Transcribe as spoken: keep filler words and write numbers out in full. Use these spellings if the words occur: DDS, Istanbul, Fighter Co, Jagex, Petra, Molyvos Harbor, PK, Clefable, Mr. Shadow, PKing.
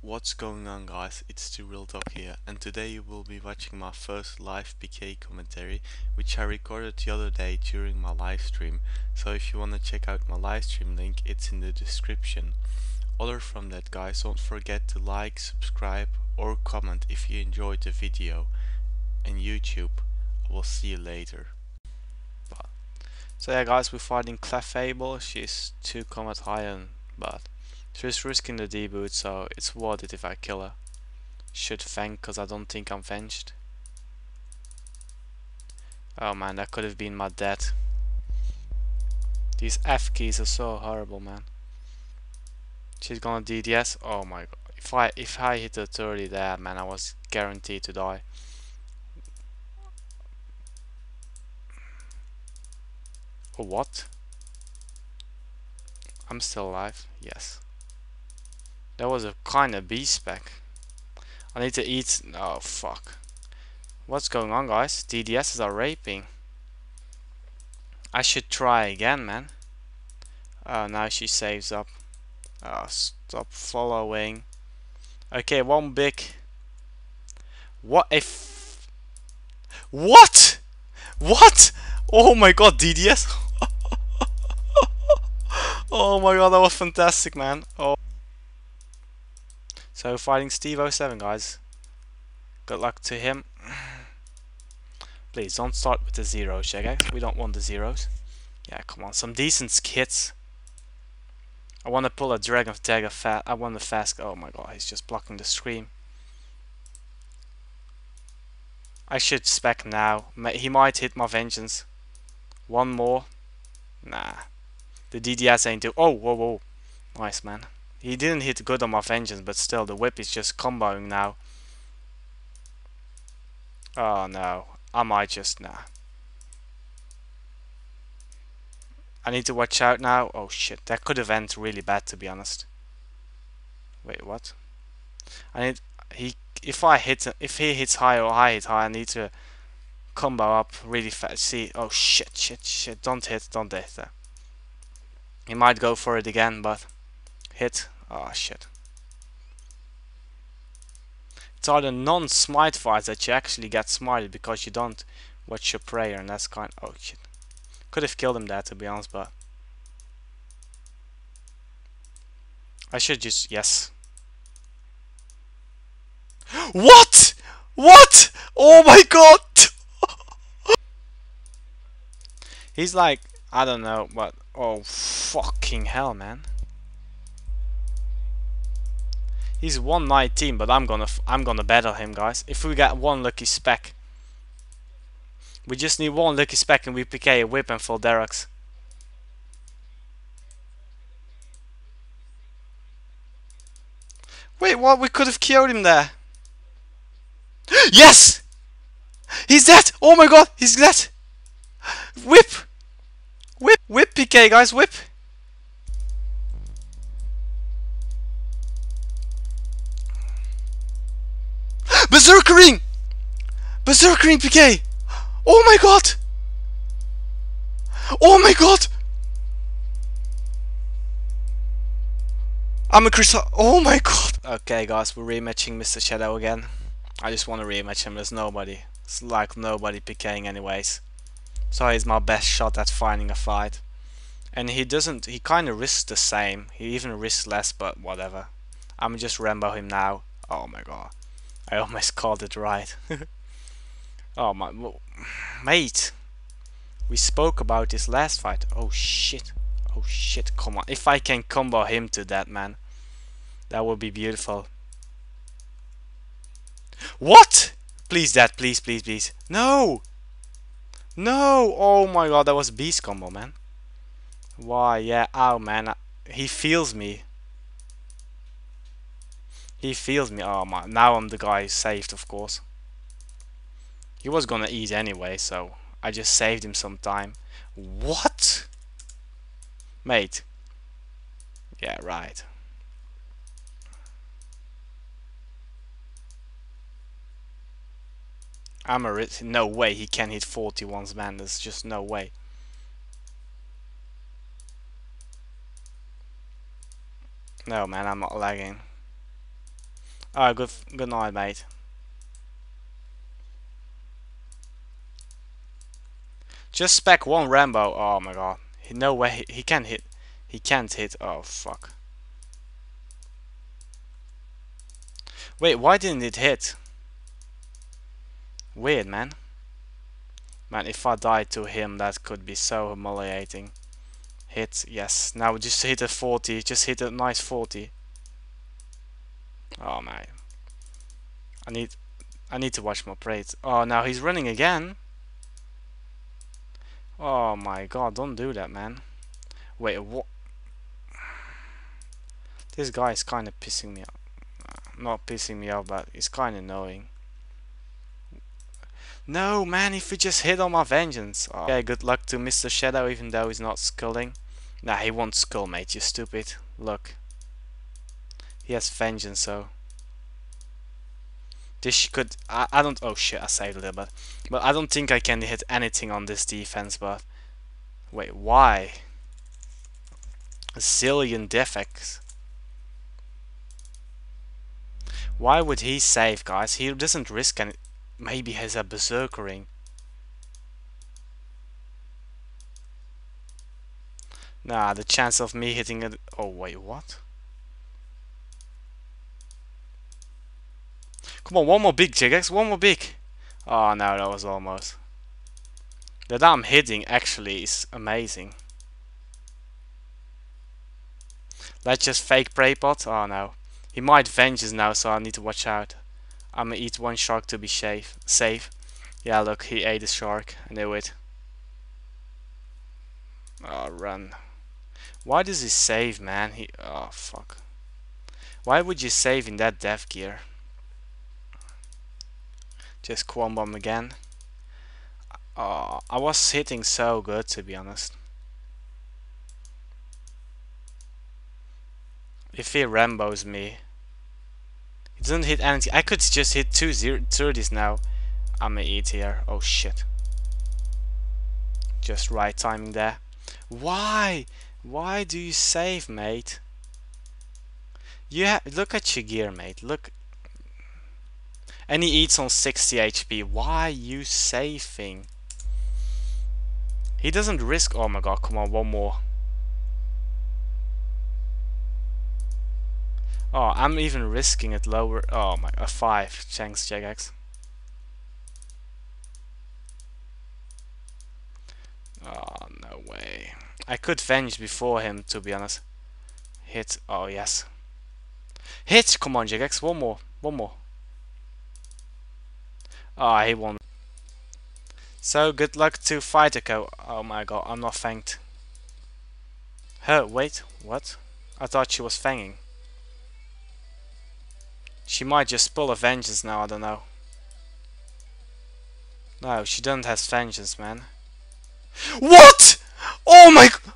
What's going on, guys? It's the Real Doc here, and today you will be watching my first live P K commentary, which I recorded the other day during my live stream. So if you want to check out my live stream link, it's in the description. Other from that, guys, don't forget to like, subscribe or comment if you enjoyed the video. And YouTube, I will see you later. So yeah, guys, we're fighting Clefable. She's two combat higher, but she's risking the deboot, so it's worth it if I kill her. Should fang, because I don't think I'm fenced. Oh man, that could have been my death. These F keys are so horrible, man. She's gonna D D S. Oh my god. If I if I hit the thirty there, man, I was guaranteed to die. Oh, what? I'm still alive. Yes. That was a kind of beast back. I need to eat. Oh fuck! What's going on, guys? D D Ss are raping. I should try again, man. Oh, now she saves up. Oh, stop following. Okay, one big. What if? What? What? Oh my god, D D S! Oh my god, that was fantastic, man. Oh. So fighting Steve oh seven, guys. Good luck to him. Please don't start with the zeros, Jagex. We don't want the zeros. Yeah, come on, some decent skits. I want to pull a dragon dagger fast. I want the fast. Oh my god, he's just blocking the scream. I should spec now. He might hit my vengeance. One more. Nah. The D D S ain't do. Oh, whoa, whoa. Nice, man. He didn't hit good on my vengeance, but still, the whip is just comboing now. Oh no, I might just, nah. I need to watch out now. Oh shit, that could have ended really bad, to be honest. Wait, what? I need, he, if I hit, if he hits high or I hit high, I need to combo up really fast. See, oh shit, shit, shit, don't hit, don't hit that. He might go for it again, but... Hit. Oh shit. It's all the non-smite fights that you actually get smited because you don't watch your prayer, and that's kind of... Oh shit. Could have killed him there, to be honest, but... I should just... Yes. What? What? Oh my god! He's like... I don't know, but... Oh fucking hell, man. He's one nineteen, but I'm gonna f I'm gonna battle him, guys. If we get one lucky spec, we just need one lucky spec, and we P K a whip and full Derex. Wait, what? We could have killed him there. Yes, he's dead. Oh my god, he's dead. Whip, whip, whip P K, guys, whip. Berserkering! Berserkering P K! Oh my god! Oh my god! I'm a crystal. Oh my god! Okay, guys, we're rematching Mister Shadow again. I just want to rematch him. There's nobody. It's like nobody PKing anyways. So he's my best shot at finding a fight. And he doesn't... He kind of risks the same. He even risks less, but whatever. I'm just Rambo him now. Oh my god. I almost called it right. Oh my... Mate! We spoke about this last fight. Oh shit. Oh shit, come on. If I can combo him to that, man. That would be beautiful. What? Please, that. Please, please, please. No! No! Oh my god, that was beast combo, man. Why? Yeah. Oh man. I, he feels me. He feels me. Oh my, now I'm the guy who saved, of course. He was gonna eat anyway, so I just saved him some time. What? Mate. Yeah, right. I'm a rit- No way he can hit forty-ones, man. There's just no way. No, man, I'm not lagging. Alright, good, good night, mate. Just spec one Rambo. Oh my god. No way. He, he can't hit. He can't hit. Oh, fuck. Wait, why didn't it hit? Weird, man. Man, if I die to him, that could be so humiliating. Hit. Yes. Now just hit a forty. Just hit a nice forty. Oh, man. I need... I need to watch more plays. Oh, now he's running again. Oh my god, don't do that, man. Wait, what? This guy is kind of pissing me off. Not pissing me off, but it's kind of annoying. No, man, if he just hit on my vengeance. Oh. Okay, good luck to Mister Shadow, even though he's not sculling. Nah, he won't skull, mate, you stupid. Look. He has vengeance, so... This could... I, I don't... Oh shit, I saved a little bit. But I don't think I can hit anything on this defense, but... Wait, why? A zillion defects. Why would he save, guys? He doesn't risk any... Maybe he has a berserker ring. Nah, the chance of me hitting it... Oh wait, what? Come on, one more big, Jagex, one more big. Oh no, that was almost. That I'm hitting actually is amazing. Let's just fake prey pot. Oh no. He might vengeance now, so I need to watch out. I'm gonna eat one shark to be safe. Safe. Yeah, look, he ate a shark. I knew it. Oh, run. Why does he save, man? He... Oh, fuck. Why would you save in that death gear? Just quam bomb again. Oh, I was hitting so good, to be honest. If he Rambos me, he doesn't hit anything. I could just hit two thirties now. I'm gonna eat here. Oh shit! Just right timing there. Why? Why do you save, mate? Yeah, look at your gear, mate. Look. And he eats on sixty H P. Why are you saving? He doesn't risk... Oh my god, come on, one more. Oh, I'm even risking it lower... Oh my... A five. Thanks, Jagex. Oh, no way. I could venge before him, to be honest. Hit. Oh, yes. Hit! Come on, Jagex. One more. One more. Oh, he won. So, good luck to Fighter Co. Oh my god, I'm not fanged. Her, wait, what? I thought she was fanging. She might just pull a vengeance now, I don't know. No, she doesn't have vengeance, man. What? Oh my...